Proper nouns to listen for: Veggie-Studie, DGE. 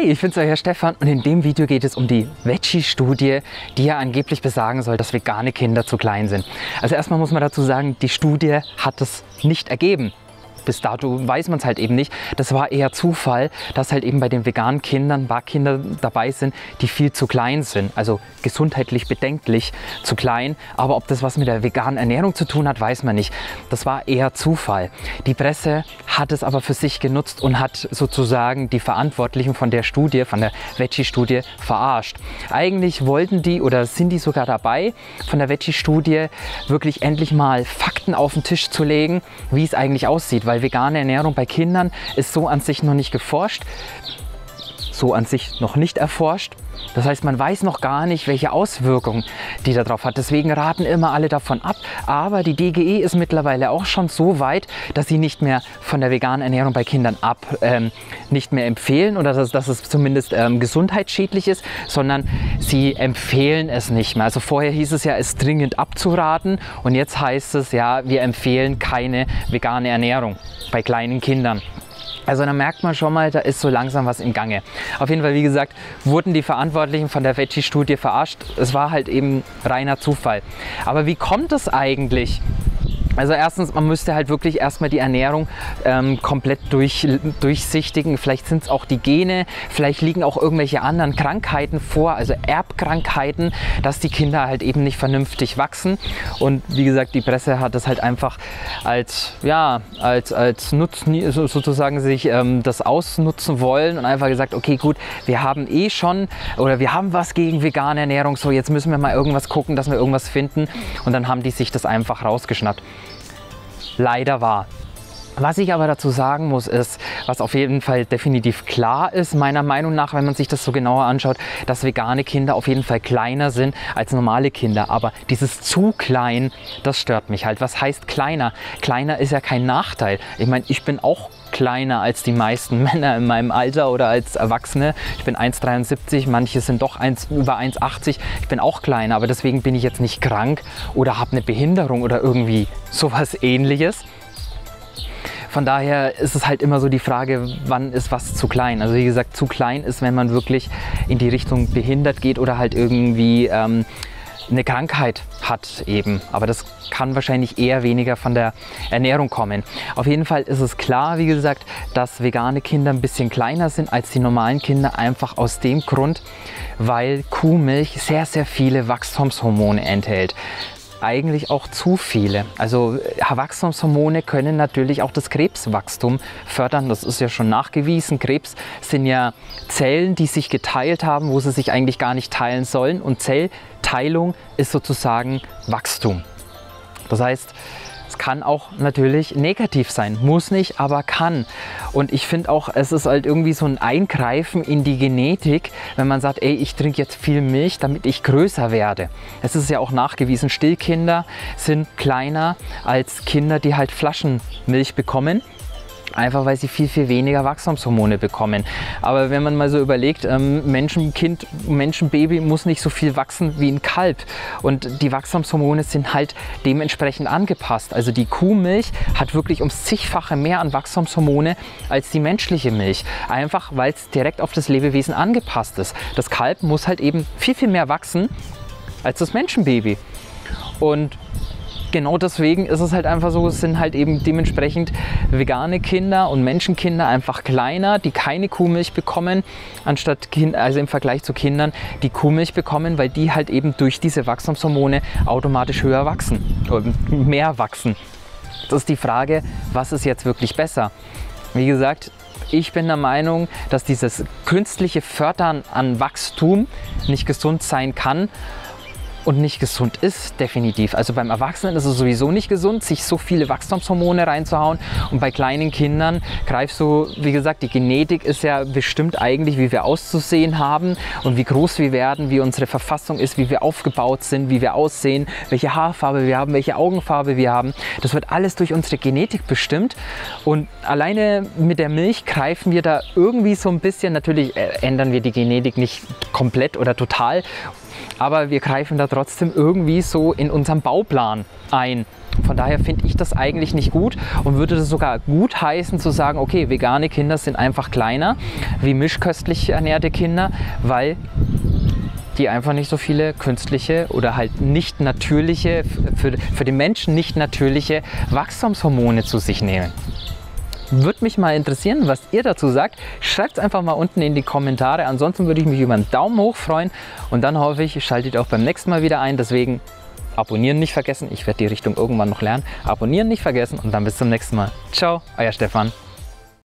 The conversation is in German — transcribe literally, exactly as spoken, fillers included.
Hi, ich bin's, euer Stefan, und in dem Video geht es um die Veggie-Studie, die ja angeblich besagen soll, dass vegane Kinder zu klein sind. Also erstmal muss man dazu sagen, die Studie hat es nicht ergeben. Bis dato weiß man es halt eben nicht. Das war eher Zufall, dass halt eben bei den veganen Kindern ein paar Kinder dabei sind, die viel zu klein sind. Also gesundheitlich bedenklich zu klein. Aber ob das was mit der veganen Ernährung zu tun hat, weiß man nicht. Das war eher Zufall. Die Presse hat es aber für sich genutzt und hat sozusagen die Verantwortlichen von der Studie, von der Veggie-Studie verarscht. Eigentlich wollten die oder sind die sogar dabei, von der Veggie-Studie wirklich endlich mal Fakten auf den Tisch zu legen, wie es eigentlich aussieht. Weil vegane Ernährung bei Kindern ist so an sich noch nicht geforscht, so an sich noch nicht erforscht. Das heißt, man weiß noch gar nicht, welche Auswirkungen die darauf hat. Deswegen raten immer alle davon ab. Aber die D G E ist mittlerweile auch schon so weit, dass sie nicht mehr von der veganen Ernährung bei Kindern ab, ähm, nicht mehr empfehlen oder dass, dass es zumindest ähm, gesundheitsschädlich ist, sondern sie empfehlen es nicht mehr. Also vorher hieß es ja, es dringend abzuraten, und jetzt heißt es ja, wir empfehlen keine vegane Ernährung bei kleinen Kindern. Also da merkt man schon mal, da ist so langsam was im Gange. Auf jeden Fall, wie gesagt, wurden die Verantwortlichen von der Veggie-Studie verarscht. Es war halt eben reiner Zufall. Aber wie kommt es eigentlich? Also erstens, man müsste halt wirklich erstmal die Ernährung ähm, komplett durch, durchsichtigen. Vielleicht sind es auch die Gene, vielleicht liegen auch irgendwelche anderen Krankheiten vor, also Erbkrankheiten, dass die Kinder halt eben nicht vernünftig wachsen. Und wie gesagt, die Presse hat das halt einfach als, ja, als, als Nutzen, sozusagen sich ähm, das ausnutzen wollen und einfach gesagt, okay gut, wir haben eh schon oder wir haben was gegen vegane Ernährung, so jetzt müssen wir mal irgendwas gucken, dass wir irgendwas finden, und dann haben die sich das einfach rausgeschnappt. Leider wahr. Was ich aber dazu sagen muss ist, was auf jeden Fall definitiv klar ist, meiner Meinung nach, wenn man sich das so genauer anschaut, dass vegane Kinder auf jeden Fall kleiner sind als normale Kinder. Aber dieses zu klein, das stört mich halt. Was heißt kleiner? Kleiner ist ja kein Nachteil. Ich meine, ich bin auch kleiner als die meisten Männer in meinem Alter oder als Erwachsene. Ich bin eins Komma dreiundsiebzig, manche sind doch eins, über eins Komma achtzig. Ich bin auch kleiner, aber deswegen bin ich jetzt nicht krank oder habe eine Behinderung oder irgendwie sowas Ähnliches. Von daher ist es halt immer so die Frage, wann ist was zu klein? Also wie gesagt, zu klein ist, wenn man wirklich in die Richtung behindert geht oder halt irgendwie ähm, eine Krankheit hat eben. Aber das kann wahrscheinlich eher weniger von der Ernährung kommen. Auf jeden Fall ist es klar, wie gesagt, dass vegane Kinder ein bisschen kleiner sind als die normalen Kinder, einfach aus dem Grund, weil Kuhmilch sehr, sehr viele Wachstumshormone enthält. Eigentlich auch zu viele. Also Wachstumshormone können natürlich auch das Krebswachstum fördern. Das ist ja schon nachgewiesen. Krebs sind ja Zellen, die sich geteilt haben, wo sie sich eigentlich gar nicht teilen sollen. Und Zellteilung ist sozusagen Wachstum. Das heißt, es kann auch natürlich negativ sein. Muss nicht, aber kann. Und ich finde auch, es ist halt irgendwie so ein Eingreifen in die Genetik, wenn man sagt, ey, ich trinke jetzt viel Milch, damit ich größer werde. Es ist ja auch nachgewiesen, Stillkinder sind kleiner als Kinder, die halt Flaschenmilch bekommen. Einfach weil sie viel, viel weniger Wachstumshormone bekommen. Aber wenn man mal so überlegt, Menschenkind, Menschenbaby muss nicht so viel wachsen wie ein Kalb. Und die Wachstumshormone sind halt dementsprechend angepasst. Also die Kuhmilch hat wirklich ums zigfache mehr an Wachstumshormone als die menschliche Milch. Einfach weil es direkt auf das Lebewesen angepasst ist. Das Kalb muss halt eben viel, viel mehr wachsen als das Menschenbaby. Und genau deswegen ist es halt einfach so, es sind halt eben dementsprechend vegane Kinder und Menschenkinder einfach kleiner, die keine Kuhmilch bekommen, anstatt kind, also im Vergleich zu Kindern, die Kuhmilch bekommen, weil die halt eben durch diese Wachstumshormone automatisch höher wachsen, oder mehr wachsen. Das ist die Frage, was ist jetzt wirklich besser? Wie gesagt, ich bin der Meinung, dass dieses künstliche Fördern an Wachstum nicht gesund sein kann. Und nicht gesund ist, definitiv. Also beim Erwachsenen ist es sowieso nicht gesund, sich so viele Wachstumshormone reinzuhauen. Und bei kleinen Kindern greifst du, wie gesagt, die Genetik ist ja bestimmt eigentlich, wie wir auszusehen haben und wie groß wir werden, wie unsere Verfassung ist, wie wir aufgebaut sind, wie wir aussehen, welche Haarfarbe wir haben, welche Augenfarbe wir haben. Das wird alles durch unsere Genetik bestimmt. Und alleine mit der Milch greifen wir da irgendwie so ein bisschen, natürlich ändern wir die Genetik nicht komplett oder total, aber wir greifen da trotzdem irgendwie so in unserem Bauplan ein. Von daher finde ich das eigentlich nicht gut und würde das sogar gut heißen zu sagen, okay, vegane Kinder sind einfach kleiner wie mischköstlich ernährte Kinder, weil die einfach nicht so viele künstliche oder halt nicht natürliche, für, für den Menschen nicht natürliche Wachstumshormone zu sich nehmen. Würde mich mal interessieren, was ihr dazu sagt. Schreibt es einfach mal unten in die Kommentare. Ansonsten würde ich mich über einen Daumen hoch freuen und dann hoffe ich, ihr schaltet auch beim nächsten Mal wieder ein. Deswegen abonnieren nicht vergessen. Ich werde die Richtung irgendwann noch lernen. Abonnieren nicht vergessen und dann bis zum nächsten Mal. Ciao, euer Stefan.